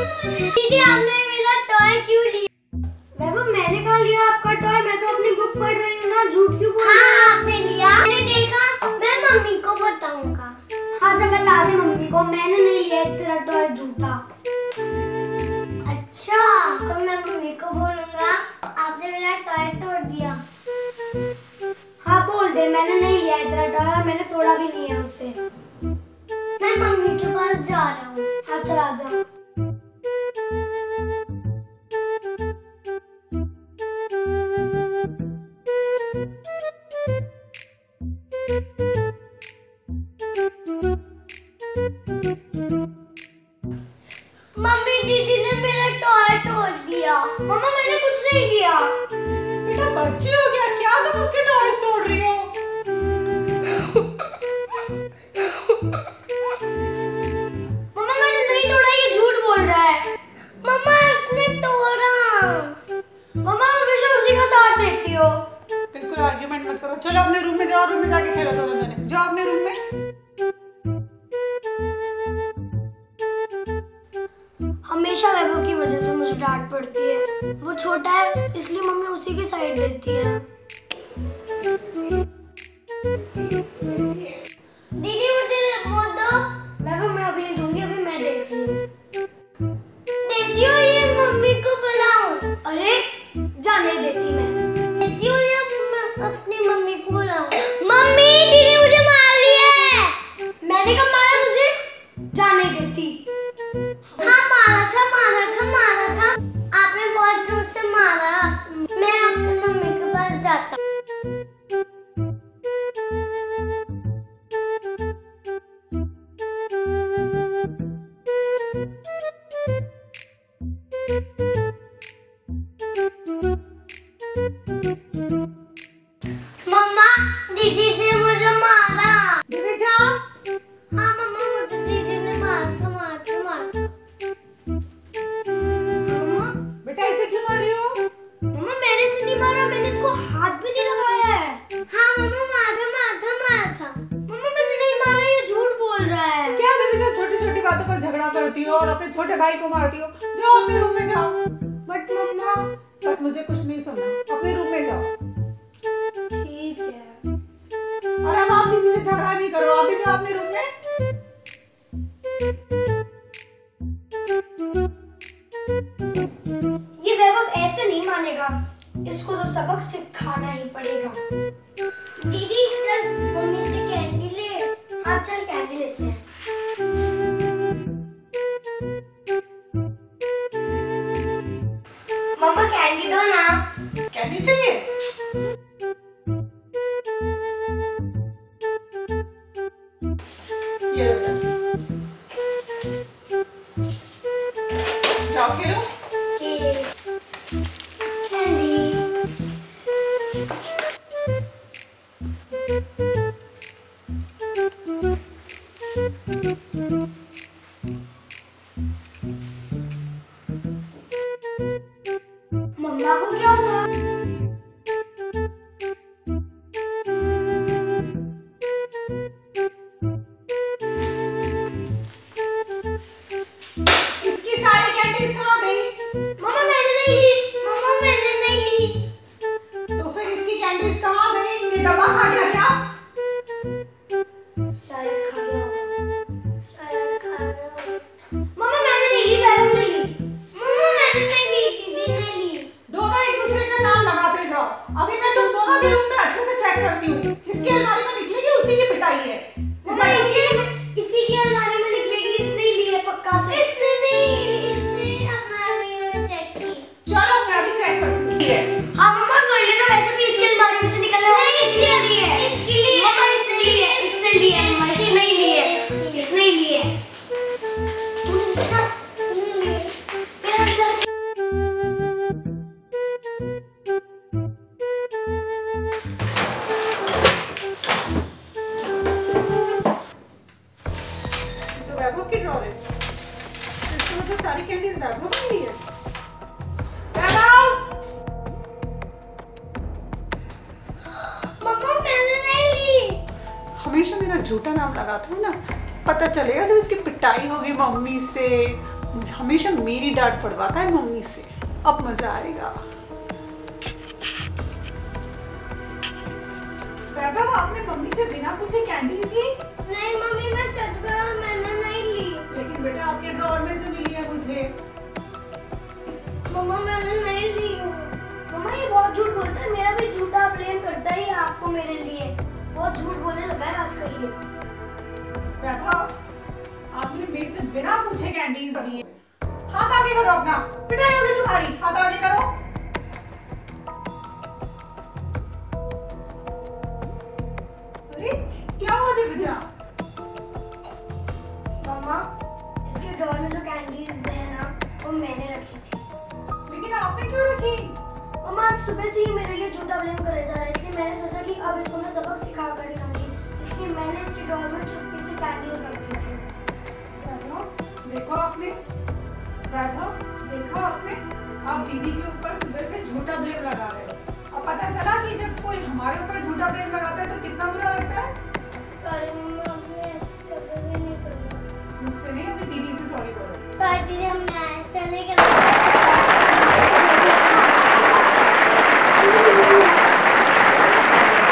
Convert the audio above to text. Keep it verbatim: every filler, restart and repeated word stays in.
दीदी आपने मेरा टॉय क्यों लिया? वैभव मैंने कहा लिया आपका टॉय, मैं तो अपनी बुक पढ़ रही हूँ ना, झूठ क्यों बोल रही हो? हाँ आपने लिया, मैंने देखा, मैं मम्मी को बताऊंगा। अच्छा बता दे मम्मी को, मैंने नहीं लिया तेरा टॉय, झूठा। अच्छा तो मैं मम्मी को बोलूंगा आपने मेरा टॉय तोड़ दिया। हाँ बोल दे मैंने नहीं लिया तेरा टॉय और मैंने तोड़ा भी नहीं है उससे। मैं मम्मी के पास जा रहा हूँ। हाँ चला जाओ। मम्मी दीदी ने मेरा टॉय तोड़ दिया। मम्मा मैंने कुछ नहीं किया। बेटा बच्ची हो गया क्या तुम तो उसके टॉय तोड़ रही हो? मम्मा मैंने नहीं तोड़ा, ये झूठ बोल रहा है। मम्मा उसने तोड़ा। मम्मा हमेशा उसी का साथ देती हो। बिल्कुल आर्ग्यूमेंट मत करो, चलो अपने रूम में जाओ, रूम में जाके खेलो दोनों जने, जाओ अपने रूम में। हमेशा वैभव की वजह से मुझे डांट पड़ती है, वो छोटा है इसलिए मम्मी उसी की साइड देती है। दीदी मुझे मत दो। वैभव मैं अभी नहीं दूंगी, अभी मैं देख रही हूँ। देती हूँ ये मम्मी को बुलाऊं? अरे जाने देती मैं। देती हूँ ये अपनी मम्मी को बुलाऊं? मम्मी दीदी मुझे मार लिया है। मैंने कब मारा तुझे? जाने देती। मम्मा दीदी ने मुझे मारा। दीदी जा। हाँ मम्मा मुझे दीदी ने मारा मारा मारा। मम्मा बेटा ऐसे क्यों मार रही हो? मम्मा मैंने से नहीं मारा, मैंने इसको हाथ भी नहीं लगाया है। हाँ मम्मा मारा मारा मारा। मम्मा मैंने नहीं मारा, ये झूठ बोल रहा है। क्या दीदी जो छोटी छोटी बातों पर झगड़ा करती हो और अपने छोटे भाई को मारती हो, जाओ अपने रूम में जाओ। बट मम्मा बस मुझे कुछ नहीं सुनना, अपने रूम में जाओ। ठीक है। और अब आप दीदी से झगड़ा नहीं करो, आप भी जाओ अपने रूम में। ये वैभव ऐसे नहीं मानेगा, इसको तो सबक सिखाना ही पड़ेगा। दीदी चल मम्मी से कैंडी ले। हाँ चल कैंडी लेते हैं। मम्मा कैंडी दो ना। कैंडी चाहिए? ये लो। जाओ खेलो। कैंडी। मम्मा को क्या हुआ? इसकी सारी कैंडीज कहाँ गई? मम्मा मैंने नहीं ली। मम्मा मैंने नहीं ली। तो फिर इसकी कैंडीज कहाँ गई? ये डब्बा खा गया क्या? शायद खा गया। शायद खा गया। मम्मा मैंने नहीं ली, मैंने नहीं ली। मम्मा मैंने नहीं ली, दीदी ने ली। नाम लगाते जाओ। अभी मैं तुम दोनों के रूम में अच्छे से चेक करती हूँ, जिसके अलमारी में निकलेगी उसी की पिटाई है। इसकी इसी की अलमारी में निकलेगी, इसने ही ली है पक्का से। इसने नहीं, इसने अलमारी में चेक की। चलो मैं अभी चेक करती हूँ। हाँ मम्मा कर लेना, वैसे भी इसकी अलमारी में से निकला है। इसलिए ली है, इसके लिए मम्मा, इसने ली है, इसने ली है, इसने ही ली है, इसने ही ली है। सारी कैंडीज वैभव में ही है। मम्मा मैंने नहीं ली। हमेशा मेरा झूठा नाम लगाती हूँ ना, पता चलेगा जब इसकी पिटाई होगी मम्मी से। हमेशा मेरी डांट पड़वाता है मम्मी से। अब मजा आएगा। वैभव, आपने मम्मी से बिना पूछे कैंडीज ली? नहीं मम्मी, मैं सच बोल, मैंने नहीं ली। लेकिन बेटा आपके ड्रॉअर में से मिली है मुझे। मम्मा मैंने नहीं ली। मम्मा ये बहुत झूठ बोलता है, मेरा भी झूठा ब्लेम करता है आपको मेरे लिए। बहुत झूठ बोलने लगा है आजकल ये। वैभव, आपने मेरे से बिना पूछे कैंडीज ली। हाथ आगे करो अपना, पिटाई होगी तुम्हारी। हाथ आगे करो। अरे क्या हुआ दिव्या? मम्मा इसके ड्रॉअर में जो कैंडीज है ना वो मैंने रखी थी। लेकिन आपने क्यों रखी? मम्मा आज सुबह से ही मेरे लिए झूठा ब्लेम करे जा रहा है, इसलिए मैंने सोचा कि अब इसको मैं सबक सिखा कर रहूंगी, इसलिए मैंने इसके ड्रॉअर में छुपके से कैंडीज रखी थी। वैभव देखो आपने, वैभव देखा आपने, आप दीदी के ऊपर सुबह से झूठा ब्लेम लगा रहे हो। अब पता चला कि जब कोई हमारे ऊपर झूठा ब्लेम लगाता है तो कितना बुरा लगता है।